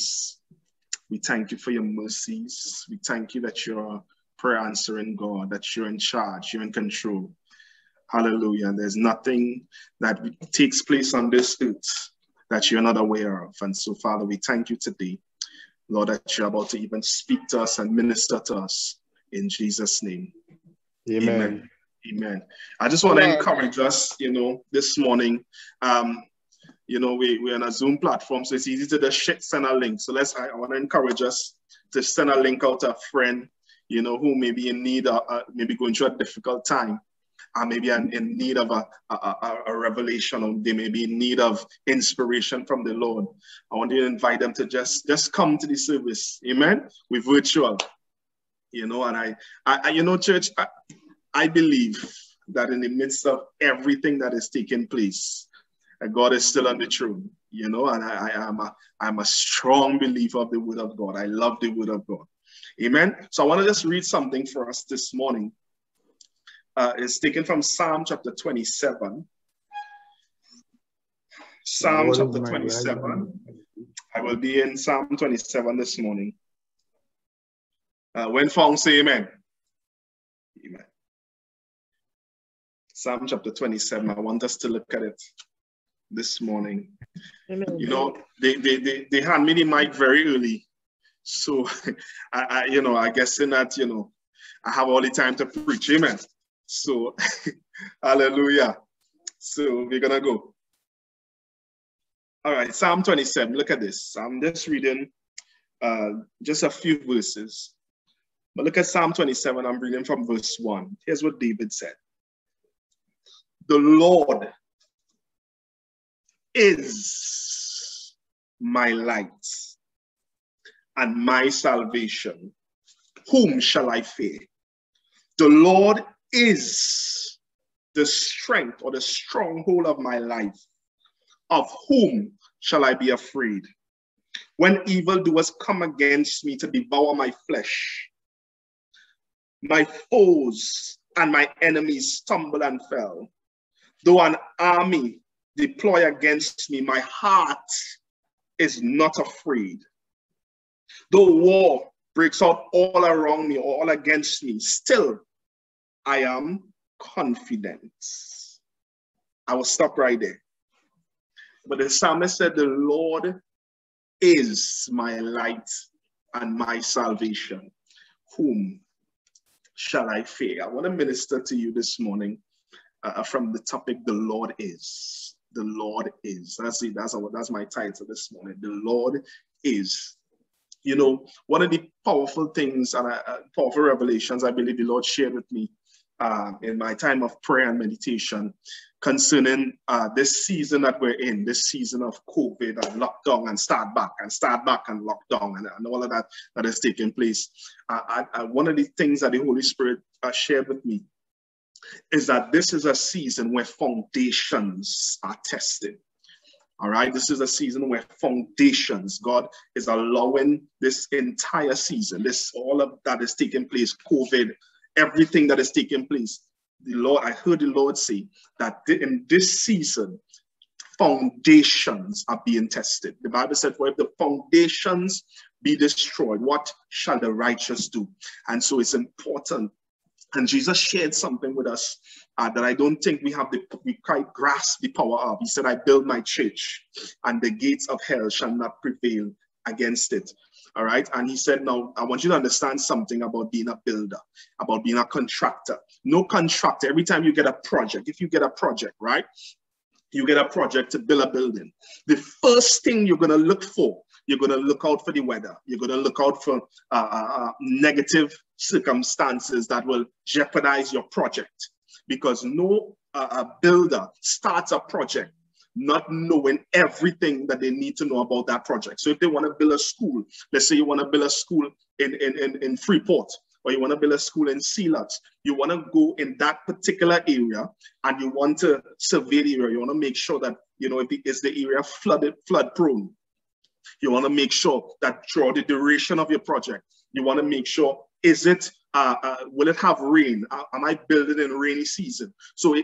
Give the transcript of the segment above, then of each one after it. grace. We thank you for your mercies. We thank you that you're a prayer answering God, that you're in charge, you're in control. Hallelujah. There's nothing that takes place on this earth that you're not aware of. And so, Father, we thank you today, Lord, that you're about to even speak to us and minister to us in Jesus' name. Amen. Amen. Amen. I just want to encourage us, you know, this morning. You know, we're on a Zoom platform, so it's easy to just send a link. So I want to encourage us to send a link out to a friend, you know, who may be in need of, maybe going through a difficult time, or maybe in need of a revelation, or they may be in need of inspiration from the Lord. I want to invite them to just come to the service. Amen. We're virtual, you know, and I you know, church, I believe that in the midst of everything that is taking place, God is still on the throne, you know, and I'm a strong believer of the word of God. I love the word of God. Amen. So I want to just read something for us this morning. It's taken from Psalm chapter 27. Psalm chapter 27. I will be in Psalm 27 this morning. When found, say amen. Amen. Psalm chapter 27, I want us to look at it this morning. Amen. You know, they hand me the mic very early. So, I you know, I guess in that, you know, I have all the time to preach. Amen. So, hallelujah. So, we're going to go. All right, Psalm 27, look at this. I'm just reading just a few verses. But look at Psalm 27, I'm reading from verse 1. Here's what David said. The Lord is my light and my salvation. Whom shall I fear? The Lord is the strength or the stronghold of my life. Of whom shall I be afraid? When evildoers come against me to devour my flesh, my foes and my enemies stumbled and fell. Though an army deploy against me, my heart is not afraid. Though war breaks out all around me or all against me, still I am confident. I will stop right there. But the psalmist said, the Lord is my light and my salvation. Whom shall I fear? I want to minister to you this morning from the topic, the Lord is. The Lord is. That's it. That's my title this morning. The Lord is. You know, one of the powerful things and powerful revelations I believe the Lord shared with me in my time of prayer and meditation concerning this season that we're in, this season of COVID and lockdown and start back and lockdown and all of that is taking place. One of the things that the Holy Spirit shared with me is that this is a season where foundations are tested. All right, this is a season where foundations, God is allowing this entire season, this all of that is taking place, COVID, everything that is taking place. The Lord, I heard the Lord say that in this season, foundations are being tested. The Bible said, for if the foundations be destroyed, what shall the righteous do? And so it's important. And Jesus shared something with us that I don't think we quite grasp the power of. He said, I build my church and the gates of hell shall not prevail against it. All right. And he said, now I want you to understand something about being a builder, about being a contractor. No contractor. Every time you get a project, if you get a project, right, you get a project to build a building. The first thing you're going to look for, you're going to look out for the weather. You're going to look out for negative circumstances that will jeopardize your project, because no builder starts a project not knowing everything that they need to know about that project. So if they want to build a school, let's say you want to build a school in Freeport, or you want to build a school in Sealands, you want to go in that particular area and you want to survey the area. You want to make sure that, you know, if it's the area flood prone. You want to make sure that throughout the duration of your project, you want to make sure, is it, will it have rain? Am I building in rainy season? So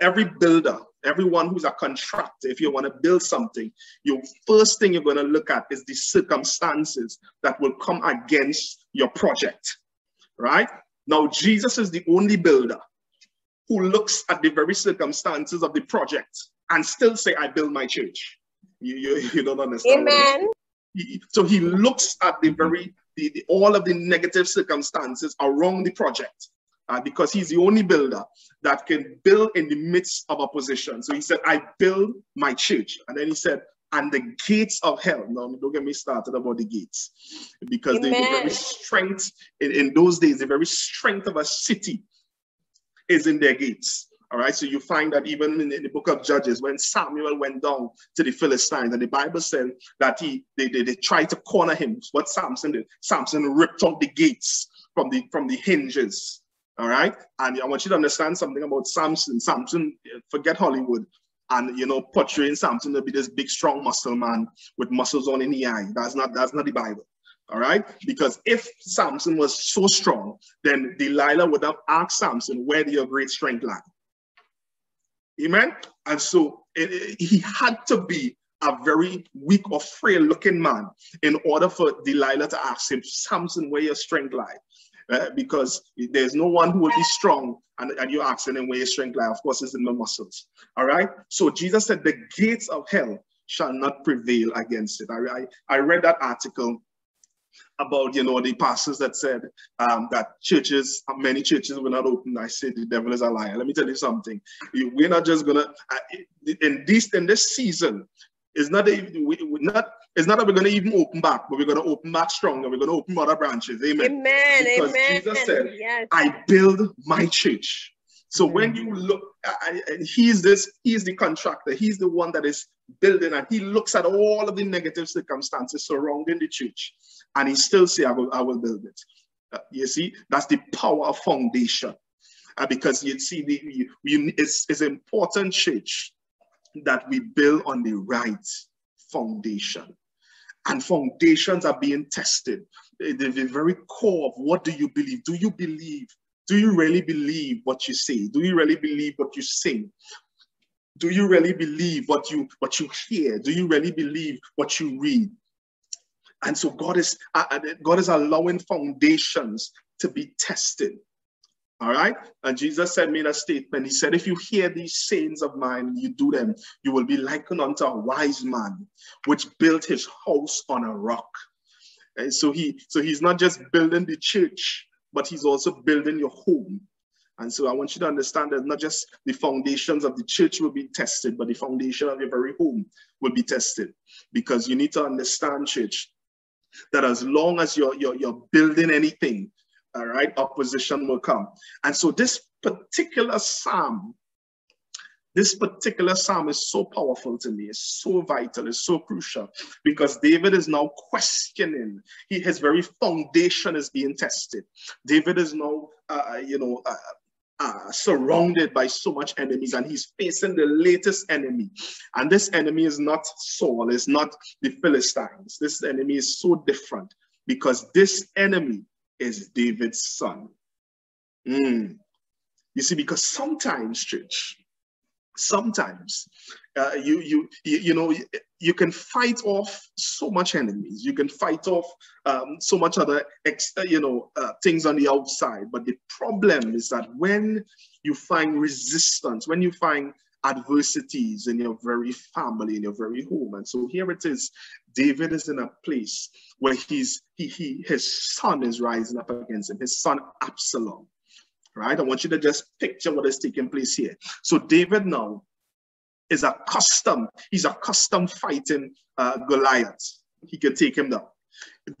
every builder, everyone who's a contractor, if you want to build something, your first thing you're going to look at is the circumstances that will come against your project, right? Now, Jesus is the only builder who looks at the very circumstances of the project and still say, I build my church. You don't understand. Amen. So he looks at the very, all of the negative circumstances around the project. Because he's the only builder that can build in the midst of opposition. So he said, I build my church. And then he said, and the gates of hell. Now, don't get me started about the gates. Because the very strength, in those days, the very strength of a city is in their gates. All right. So you find that even in the book of Judges, when Samuel went down to the Philistines, and the Bible said that they tried to corner him. What Samson did. Samson ripped out the gates from the hinges. All right. And I want you to understand something about Samson. Samson, forget Hollywood. And, you know, portraying Samson to be this big, strong muscle man with muscles on in the eye. That's not the Bible. All right. Because if Samson was so strong, then Delilah would have asked Samson, where did your great strength lie? Amen. And so he had to be a very weak or frail looking man in order for Delilah to ask him, Samson, where your strength lies. Because there's no one who will be strong and you're asking him where your strength lies. Of course, it's in the muscles. All right. So Jesus said the gates of hell shall not prevail against it. I read that article about, you know, the pastors that said that churches, many churches were not open. I said the devil is a liar. Let me tell you something. We're not just going to, in this season, it's not that we're going to even open back, but we're going to open back stronger. We're going to open other branches. Amen. Amen. Because Amen. Jesus said, yes. I build my church. So when you look, he's the contractor. He's the one that is building, and he looks at all of the negative circumstances surrounding the church, and he still says, I will build it. You see, that's the power of foundation. Because you see, it's important, church, that we build on the right foundation. And foundations are being tested. The very core of what do you believe? Do you believe? Do you really believe what you say? Do you really believe what you sing? Do you really believe what you hear? Do you really believe what you read? And so God is allowing foundations to be tested. All right. And Jesus made a statement. He said, if you hear these sayings of mine, you do them, you will be likened unto a wise man, which built his house on a rock. And so he's not just building the church, but he's also building your home. And so I want you to understand that not just the foundations of the church will be tested, but the foundation of your very home will be tested. Because you need to understand, church, that as long as you're building anything, all right, opposition will come. And so this particular psalm is so powerful to me. It's so vital. It's so crucial, because David is now questioning. His very foundation is being tested. David is now, surrounded by so much enemies, and he's facing the latest enemy. And this enemy is not Saul. It's not the Philistines. This enemy is so different, because this enemy is David's son. You see, because sometimes, church, you can fight off so much enemies. You can fight off so much other things on the outside. But the problem is that when you find resistance, when you find adversities in your very family, in your very home. And so here it is. David is in a place where his son is rising up against him, his son Absalom, right? I want you to just picture what is taking place here. So David now is accustomed. He's accustomed fighting Goliath. He can take him down.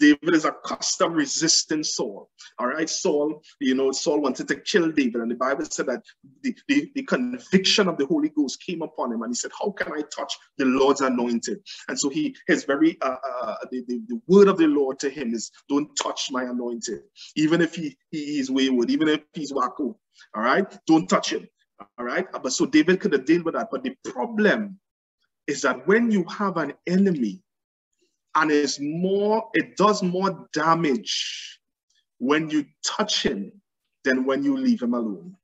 David is accustomed resisting Saul. All right, Saul wanted to kill David, and the Bible said that the conviction of the Holy Ghost came upon him, and he said, "How can I touch the Lord's anointed?" And so the word of the Lord to him is, "Don't touch my anointed," even if he is wayward, even if he's wacko. All right, don't touch him. All right, but so David could have dealt with that. But the problem is that when you have an enemy, and it does more damage when you touch him than when you leave him alone.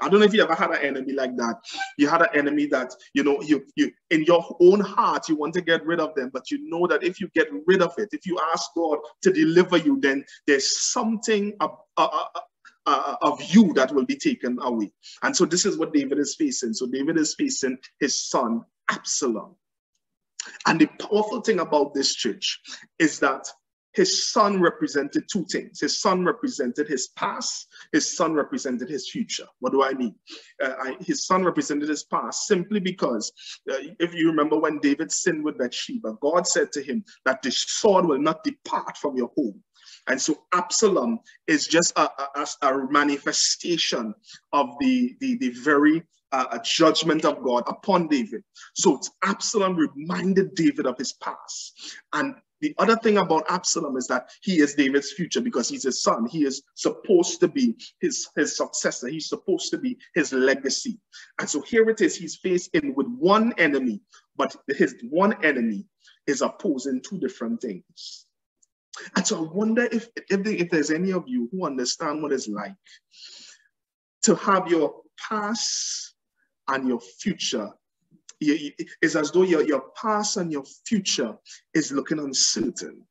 I don't know if you ever had an enemy like that. You had an enemy that, you know, you in your own heart, you want to get rid of them, but you know that if you get rid of it, if you ask God to deliver you, then there's something of you that will be taken away. And so this is what David is facing. So David is facing his son, Absalom. And the powerful thing about this church is that his son represented two things. His son represented his past. His son represented his future. What do I mean? His son represented his past simply because if you remember when David sinned with Bathsheba, God said to him that the sword will not depart from your home. And so Absalom is just a manifestation of the very a judgment of God upon David. So Absalom reminded David of his past. And the other thing about Absalom is that he is David's future because he's his son. He is supposed to be his successor. He's supposed to be his legacy. And so here it is, he's facing with one enemy, but his one enemy is opposing two different things. And so I wonder if there's any of you who understand what it's like to have your past and your future. It's as though your past and your future is looking uncertain.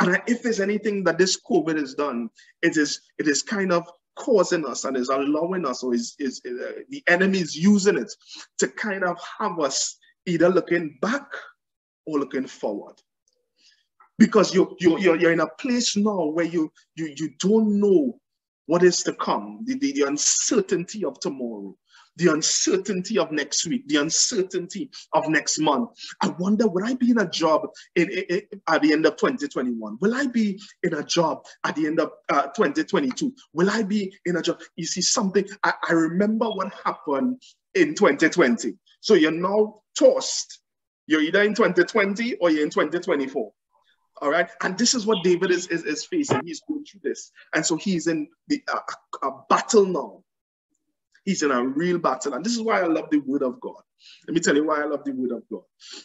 And if there's anything that this COVID has done, it is kind of causing us and is allowing us, or is the enemy is using it to kind of have us either looking back or looking forward. Because you're in a place now where you don't know what is to come, the uncertainty of tomorrow, the uncertainty of next week, the uncertainty of next month. I wonder, will I be in a job at the end of 2021? Will I be in a job at the end of 2022? Will I be in a job? You see something, I remember what happened in 2020. So you're now tossed. You're either in 2020 or you're in 2024. All right. And this is what David is facing. He's going through this. And so he's in a battle now. He's in a real battle. And this is why I love the word of God. Let me tell you why I love the word of God.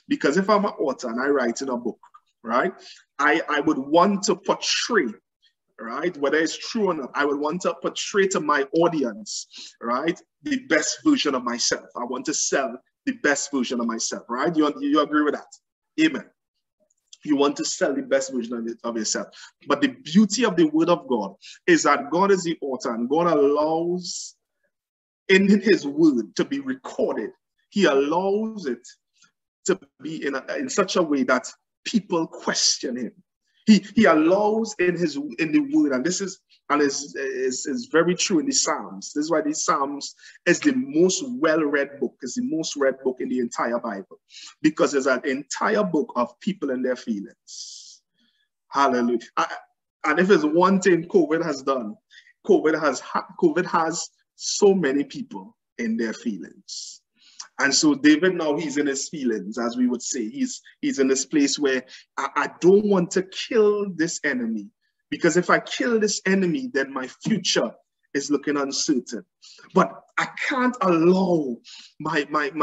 Because if I'm an author and I write in a book, right, I would want to portray, right, whether it's true or not, I would want to portray to my audience, right, the best version of myself. I want to sell the best version of myself, right? You agree with that? Amen. You want to sell the best version of yourself. But the beauty of the word of God is that God is the author and God allows in his word to be recorded. He allows it to be in such a way that people question him. He allows in the word, and this is very true in the Psalms. This is why the Psalms is the most well-read book, is the most read book in the entire Bible, because there's an entire book of people and their feelings. Hallelujah. And if there's one thing COVID has done, COVID has so many people in their feelings. And so David now, he's in his feelings, as we would say. He's in this place where I don't want to kill this enemy, because if I kill this enemy, then my future is looking uncertain. But I can't allow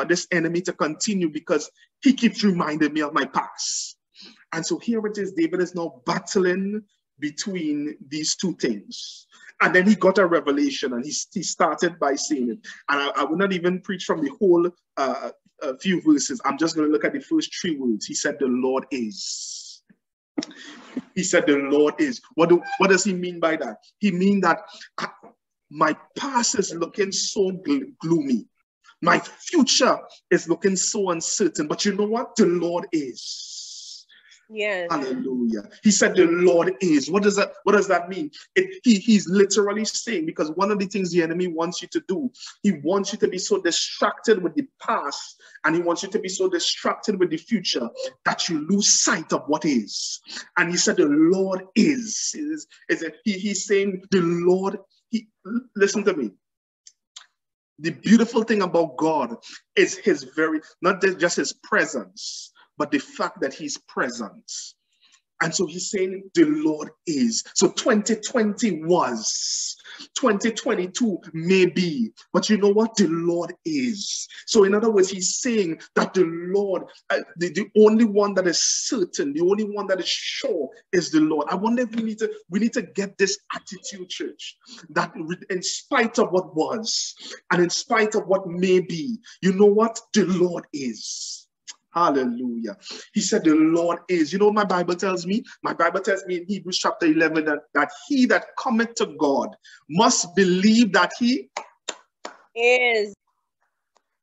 this enemy to continue because he keeps reminding me of my past. And so here it is, David is now battling between these two things. And then he got a revelation, and he started by saying it. And I will not even preach from the whole few verses. I'm just going to look at the first three words. He said, the Lord is. He said, the Lord is. What does he mean by that? He means that my past is looking so gloomy. My future is looking so uncertain. But you know what? The Lord is. Yes. Hallelujah. He said the Lord is. What does that mean? He's literally saying, because one of the things the enemy wants you to do, he wants you to be so distracted with the past, and he wants you to be so distracted with the future that you lose sight of what is. And he said the Lord is. He's saying the Lord. Listen to me. The beautiful thing about God is his very, not just his presence, but the fact that he's present. And so he's saying the Lord is. So 2020 was, 2022 may be, but you know what? The Lord is. So in other words, he's saying that the Lord, the only one that is certain, the only one that is sure is the Lord. I wonder if we need to get this attitude, church, that in spite of what was and in spite of what may be, you know what? The Lord is. Hallelujah. He said the Lord is. You know what my Bible tells me? My Bible tells me in Hebrews chapter 11 that he that cometh to God must believe that he is,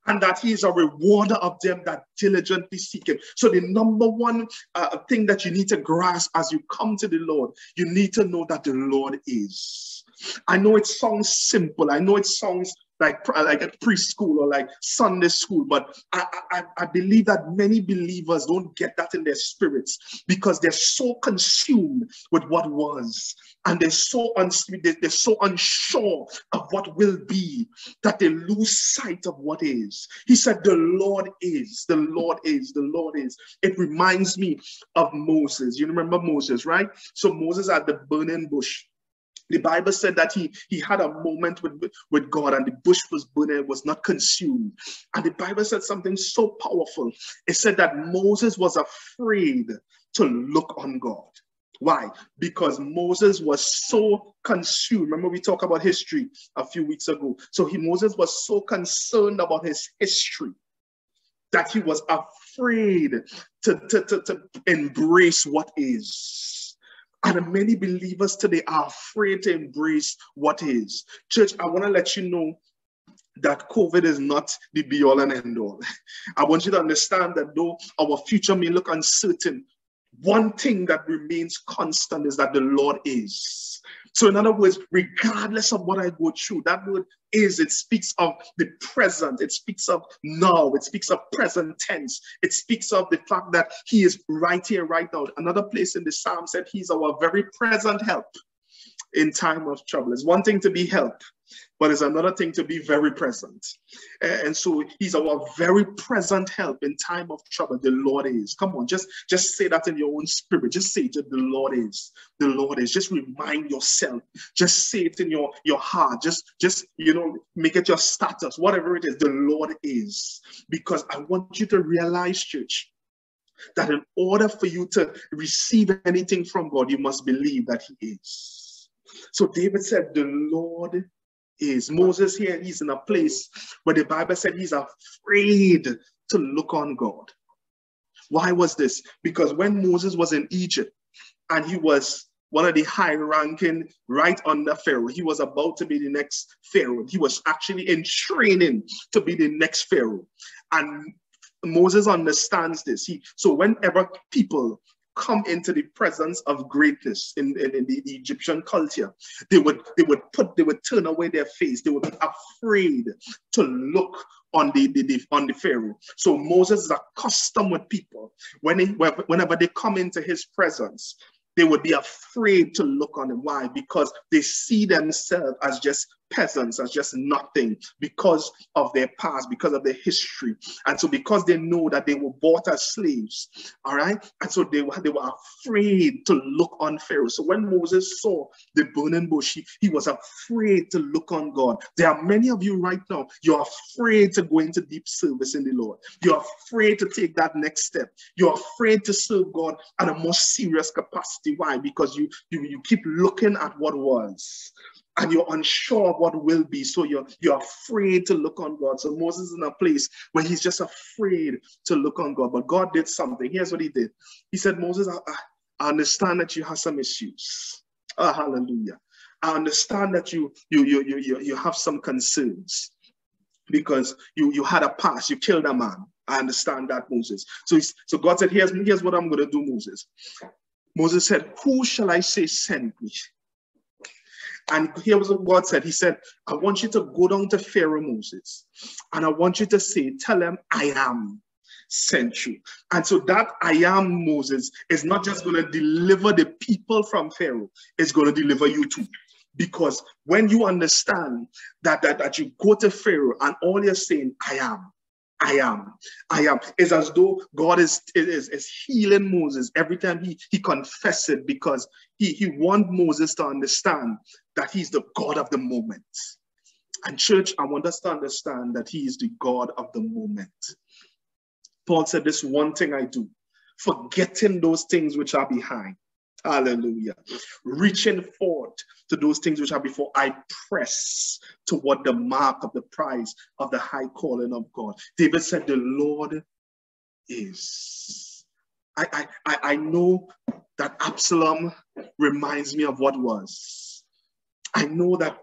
and that he is a rewarder of them that diligently seek him. So the number one thing that you need to grasp as you come to the Lord, you need to know that the Lord is. I know it sounds simple. I know it sounds like at preschool or like Sunday school, but I believe that many believers don't get that in their spirits because they're so consumed with what was, and they're so unsure of what will be that they lose sight of what is. He said, the Lord is, the Lord is, the Lord is. It reminds me of Moses. You remember Moses, right? So Moses at the burning bush. The Bible said that he had a moment with God, and the bush was burning, was not consumed. And the Bible said something so powerful. It said that Moses was afraid to look on God. Why? Because Moses was so consumed. Remember, we talked about history a few weeks ago. So Moses was so concerned about his history that he was afraid to embrace what is. And many believers today are afraid to embrace what is. Church, I want to let you know that COVID is not the be all and end all. I want you to understand that though our future may look uncertain, one thing that remains constant is that the Lord is. So in other words, regardless of what I go through, that word is, it speaks of the present, it speaks of now, it speaks of present tense, it speaks of the fact that he is right here, right now. Another place in the Psalm said he's our very present help in time of trouble. It's one thing to be helped, but it's another thing to be very present. And so he's our very present help in time of trouble. The Lord is. Come on, just say that in your own spirit. Just say that the Lord is. The Lord is. Just remind yourself. Just say it in your heart. Just make it your status. Whatever it is, the Lord is. Because I want you to realize, church, that in order for you to receive anything from God, you must believe that he is. So David said, the Lord is. Moses here, he's in a place where the Bible said he's afraid to look on God. Why was this? Because when Moses was in Egypt and he was one of the high ranking right under Pharaoh, he was about to be the next Pharaoh. He was actually in training to be the next Pharaoh. And Moses understands this. So whenever people come into the presence of greatness in the Egyptian culture, they would turn away their face. They would be afraid to look on the Pharaoh. So Moses is accustomed with people. Whenever they come into his presence, they would be afraid to look on him. Why? Because they see themselves as just peasants, as just nothing, because of their past, because of their history. And so because they know that they were bought as slaves, all right? And so they were afraid to look on Pharaoh. So when Moses saw the burning bush, he was afraid to look on God. There are many of you right now, you're afraid to go into deep service in the Lord. You're afraid to take that next step. You're afraid to serve God at a more serious capacity. Why? Because you keep looking at what was, and you're unsure of what will be, so you're afraid to look on God. So Moses is in a place where he's just afraid to look on God. But God did something. Here's what he did. He said, Moses, I understand that you have some issues. Oh, hallelujah. I understand that you have some concerns because you had a past. You killed a man. I understand that, Moses. So God said, here's what I'm going to do, Moses. Moses said, who shall I say sent me? And here was what God said. He said, I want you to go down to Pharaoh, Moses, and I want you to say, tell him, I am sent you. And so that I am, Moses, is not just going to deliver the people from Pharaoh. It's going to deliver you too. Because when you understand that you go to Pharaoh and all you're saying, I am. I am. It's as though God is healing Moses every time he confesses it, because he wants Moses to understand that he's the God of the moment. And church, I want us to understand that he is the God of the moment. Paul said, this one thing I do, forgetting those things which are behind. Hallelujah. Reaching forward to those things which are before, I press toward the mark of the prize of the high calling of God. David said, the Lord is. I know that Absalom reminds me of what was. I know that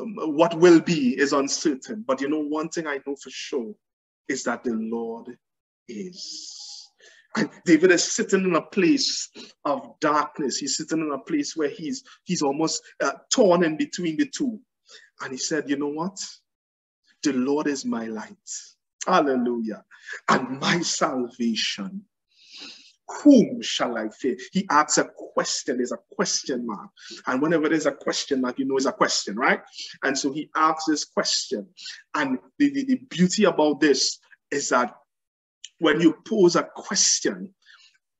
what will be is uncertain. But you know, one thing I know for sure is that the Lord is. And David is sitting in a place of darkness. He's sitting in a place where he's almost torn in between the two. And he said, you know what? The Lord is my light. Hallelujah. And my salvation. Whom shall I fear? He asks a question. There's a question mark. And whenever there's a question mark, you know it's a question, right? And so he asks this question. And the beauty about this is that when you pose a question,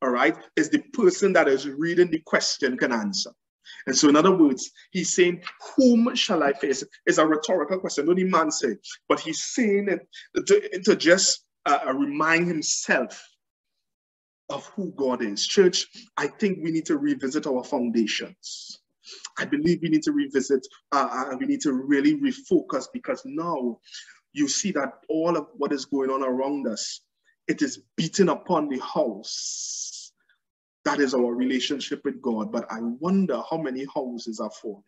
all right, is the person that is reading the question can answer. And so in other words, he's saying, whom shall I fear? It's a rhetorical question, don't even answer it. But he's saying it to just remind himself of who God is. Church, I think we need to revisit our foundations. I believe we need to revisit, we need to really refocus, because now you see that all of what is going on around us, it is beaten upon the house. That is our relationship with God. But I wonder how many houses are falling.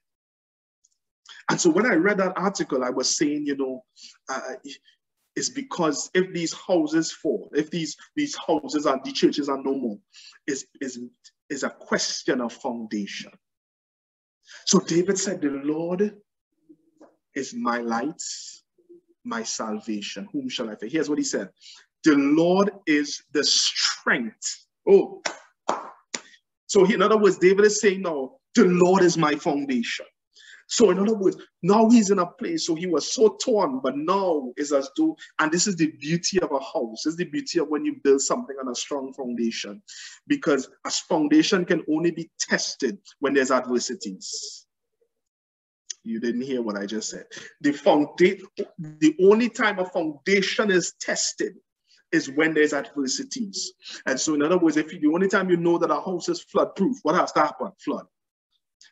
And so when I read that article, I was saying, you know, it's because if these houses fall, if these houses and the churches are no more, is a question of foundation. So David said, the Lord is my light, my salvation. Whom shall I fear? Here's what he said. The Lord is the strength. Oh, so in other words, David is saying, no, the Lord is my foundation. So in other words, now he's in a place, so he was so torn, but now is as though, and this is the beauty of a house. This is the beauty of when you build something on a strong foundation, because a foundation can only be tested when there's adversities. You didn't hear what I just said. The only time a foundation is tested is when there's adversities. And so in other words, if the only time you know that a house is flood proof, what has to happen? Flood.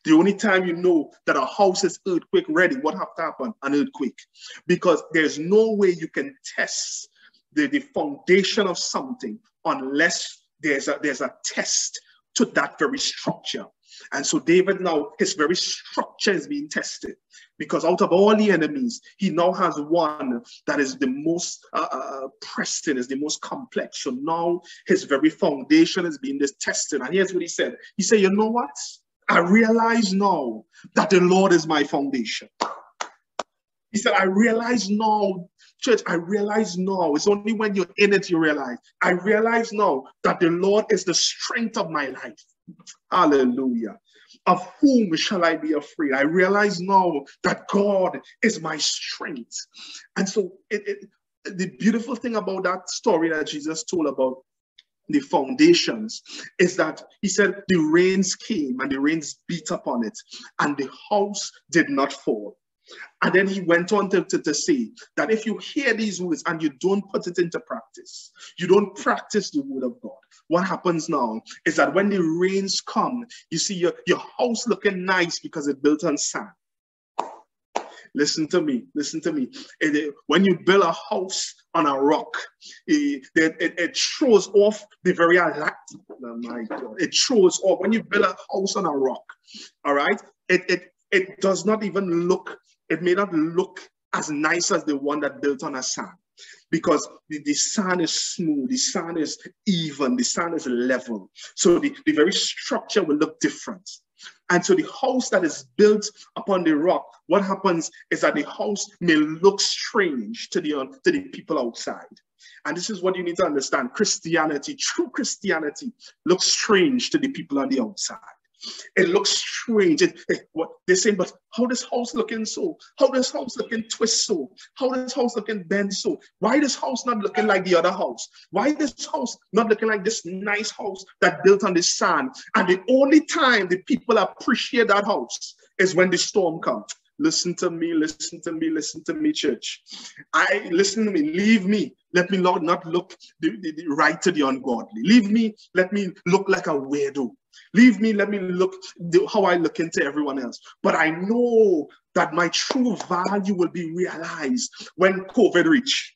The only time you know that a house is earthquake ready, what has to happen? An earthquake. Because there's no way you can test the foundation of something unless there's a test to that very structure. And so David now, his very structure is being tested, because out of all the enemies, he now has one that is the most pressing, is the most complex. So now his very foundation is being tested. And here's what he said. He said, you know what? I realize now that the Lord is my foundation. He said, I realize now, church, I realize now. It's only when you're in it you realize. I realize now that the Lord is the strength of my life. Hallelujah. Of whom shall I be afraid? I realize now that God is my strength. And so the beautiful thing about that story that Jesus told about the foundations is that he said the rains came and the rains beat upon it and the house did not fall. And then he went on to say that if you hear these words and you don't put it into practice, you don't practice the word of God, what happens now is that when the rains come, you see your house looking nice because it built on sand. Listen to me, listen to me. When you build a house on a rock, it throws off the very light. Oh my God. It throws off. When you build a house on a rock, all right, it does not even look, it may not look as nice as the one that built on a sand, because the sand is smooth, the sand is even, the sand is level. So the very structure will look different. And so the house that is built upon the rock, what happens is that the house may look strange to the people outside. And this is what you need to understand. Christianity, true Christianity, looks strange to the people on the outside. It looks strange. What they're saying, but how this house looking so? How this house looking twist so? How this house looking bend so? Why this house not looking like the other house? Why this house not looking like this nice house that built on the sand? And the only time the people appreciate that house is when the storm comes. Listen to me, listen to me, listen to me, church. Listen to me, leave me. Let me, Lord, not look the right to the ungodly. Leave me, let me look like a weirdo. Leave me, let me look how I look into everyone else. But I know that my true value will be realized when COVID reach.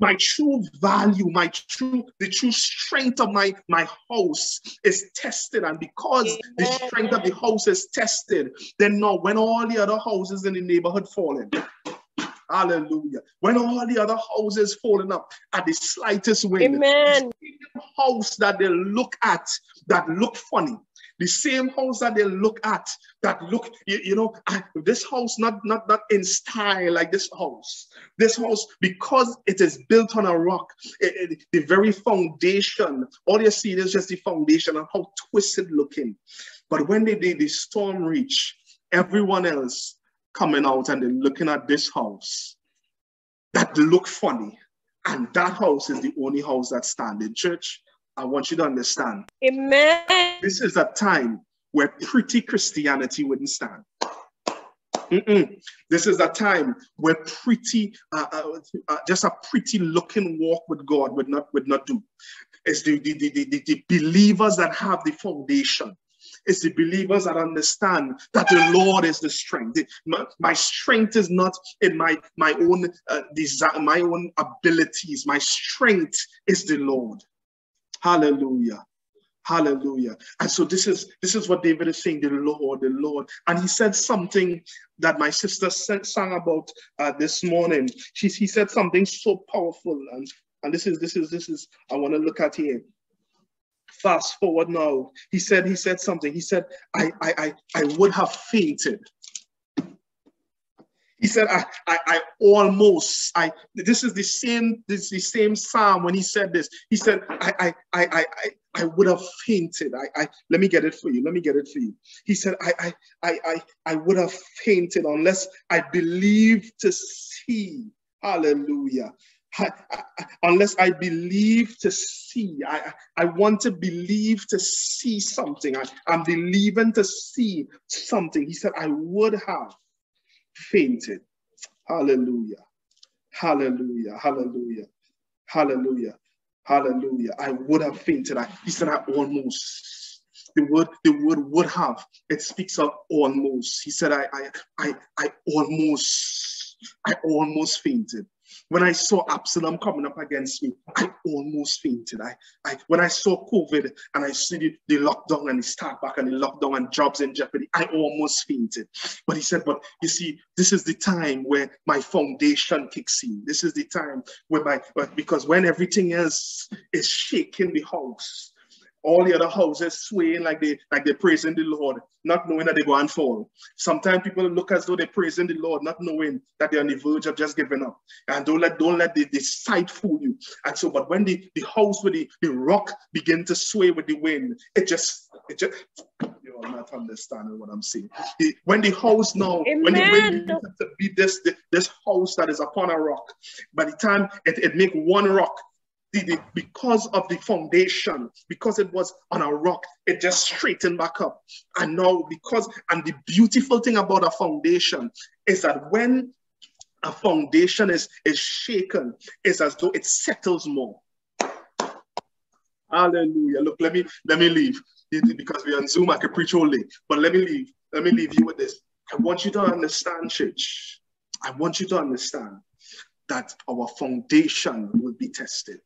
My true value, the true strength of my house is tested. And because the strength of the house is tested, then now when all the other houses in the neighborhood fall in, hallelujah. When all the other houses falling up at the slightest wind, amen. The same house that they look at that look funny, the same house that they look at that look, this house not in style like this house. This house, because it is built on a rock, the very foundation, all you see is just the foundation and how twisted looking. But when the storm reach, everyone else coming out and they're looking at this house that look funny. And that house is the only house that's standing, church. I want you to understand. Amen. This is a time where pretty Christianity wouldn't stand. This is a time where pretty, just a pretty looking walk with God would not do. It's the believers that have the foundation. It's the believers that understand that the Lord is the strength. My strength is not in my own desire, my own abilities. My strength is the Lord. Hallelujah. Hallelujah. And so this is what David is saying, the Lord, the Lord. And he said something that my sister sang about this morning. He said something so powerful. And this is I want to look at here. Fast forward now. He said something. He said, I would have fainted. He said, this is the same psalm when he said this. He said, I would have fainted. Let me get it for you. Let me get it for you. He said, I would have fainted unless I believed to see. Hallelujah. Unless I believe to see. I want to believe to see something. I'm believing to see something. He said, I would have fainted. Hallelujah. Hallelujah. Hallelujah. Hallelujah. Hallelujah. I would have fainted. He said, I almost. The word would have. It speaks of almost. He said, I almost fainted. When I saw Absalom coming up against me, I almost fainted. When I saw COVID and I see the lockdown and the start back and the lockdown and jobs in jeopardy, I almost fainted. But he said, but you see, this is the time where my foundation kicks in. This is the time where because when everything else is shaking the house, all the other houses swaying like they're praising the Lord, not knowing that they're going to fall. Sometimes people look as though they're praising the Lord, not knowing that they're on the verge of just giving up. And don't let the sight fool you. And so, but when the house with the rock begin to sway with the wind, it just you are not understanding what I'm saying. When the house now, amen. When the wind begins to beat this house that is upon a rock, by the time it make one rock, because of the foundation, because it was on a rock, it just straightened back up. And now and the beautiful thing about a foundation is that when a foundation is shaken, it's as though it settles more. Hallelujah. Look, let me leave. Because we're on Zoom, I could preach all day. But let me leave. Let me leave you with this. I want you to understand, church. I want you to understand that our foundation will be tested.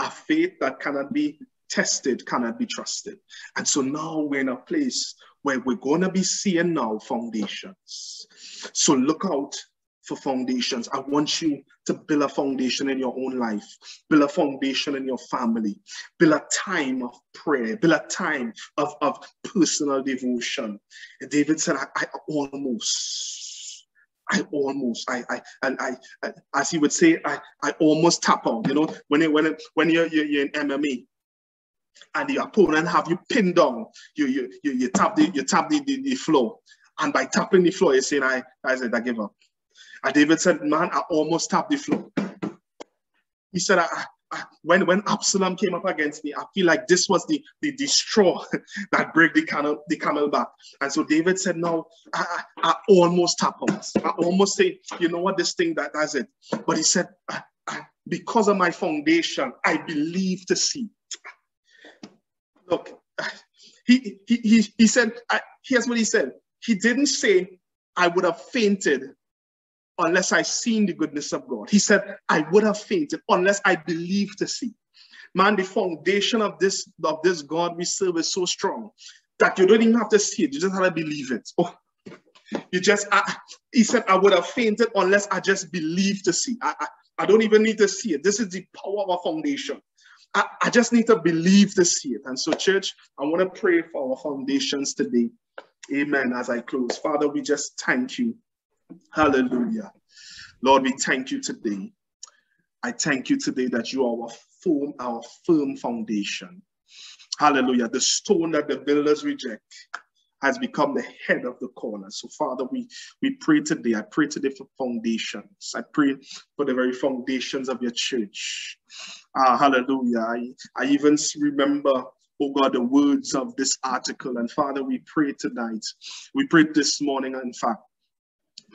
A faith that cannot be tested cannot be trusted. And so now we're in a place where we're going to be seeing now foundations. So look out for foundations. I want you to build a foundation in your own life. Build a foundation in your family. Build a time of prayer. Build a time of personal devotion. And David said, I almost, as he would say, I almost tap out. You know, when you're in MMA, and your opponent have you pinned down. You tap the floor, and by tapping the floor, you're saying, I give up. And David said, man, I almost tapped the floor. He said, when Absalom came up against me, I feel like this was the straw that broke the camel back. And so David said, no, I almost tapped out. I almost say, you know what, this thing, that's it. But he said, because of my foundation, I believe to see. Look, he said, here's what he said. He didn't say, I would have fainted unless I seen the goodness of God. He said, I would have fainted unless I believed to see. Man, the foundation of this God we serve is so strong that you don't even have to see it. You just have to believe it. Oh, you just, he said, I would have fainted unless I just believed to see. I don't even need to see it. This is the power of our foundation. I just need to believe to see it. And so, church, I want to pray for our foundations today. Amen. As I close, Father, we just thank you. Hallelujah. Lord, we thank you today. I thank you today that you are our firm foundation. Hallelujah. The stone that the builders reject has become the head of the corner. So, Father, we pray today. I pray today for foundations. I pray for the very foundations of your church. Hallelujah. I even remember, oh God, the words of this article. And, Father, we pray tonight. We pray this morning, in fact,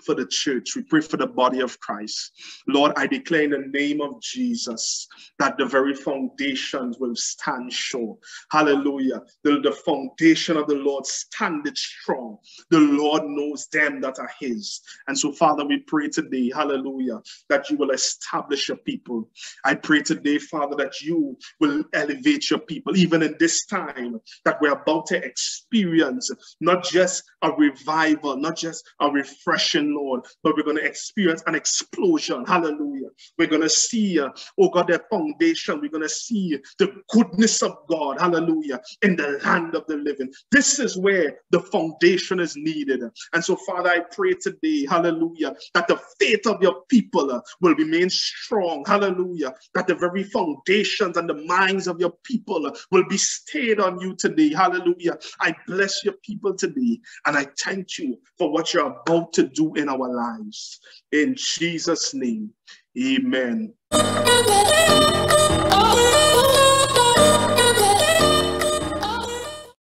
for the church. We pray for the body of Christ. Lord, I declare in the name of Jesus that the very foundations will stand sure. Hallelujah. The foundation of the Lord standeth strong. The Lord knows them that are his. And so, Father, we pray today, hallelujah, that you will establish your people. I pray today, Father, that you will elevate your people, even in this time that we're about to experience, not just a revival, not just a refreshing, Lord, but we're going to experience an explosion. Hallelujah. We're going to see, oh God, their foundation. We're going to see the goodness of God. Hallelujah. In the land of the living. This is where the foundation is needed. And so, Father, I pray today, hallelujah, that the faith of your people will remain strong. Hallelujah. That the very foundations and the minds of your people will be stayed on you today. Hallelujah. I bless your people today, and I thank you for what you're about to do in our lives. In Jesus' name, amen.